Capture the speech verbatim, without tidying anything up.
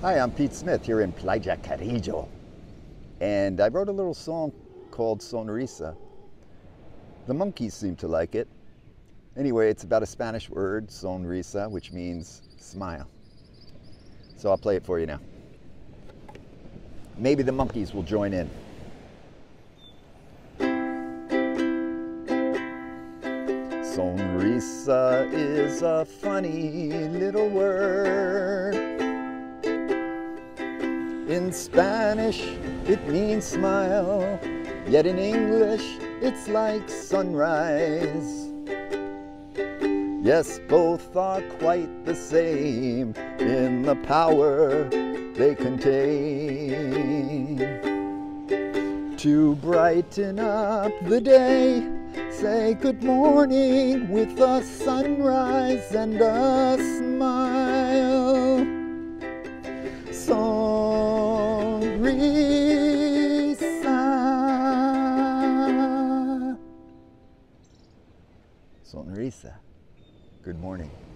Hi, I'm Pete Smith here in Playa Carrillo, and I wrote a little song called Sonrisa. The monkeys seem to like it. Anyway, it's about a Spanish word, sonrisa, which means smile. So I'll play it for you now. Maybe the monkeys will join in. Sonrisa is a funny little word. In Spanish, it means smile, yet in English, it's like sunrise. Yes, both are quite the same in the power they contain. To brighten up the day, say good morning with a sunrise and a smile. Sonrisa. Sonrisa. Good morning.